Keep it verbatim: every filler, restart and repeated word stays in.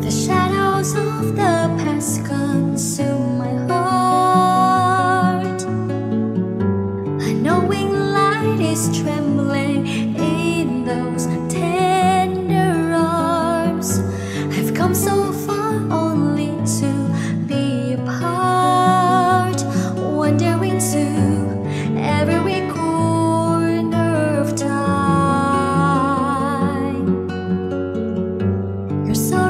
The shadows of the past consume my heart. A knowing light is trembling in those tender arms. I've come so far only to be apart, wandering to every corner of time. You're so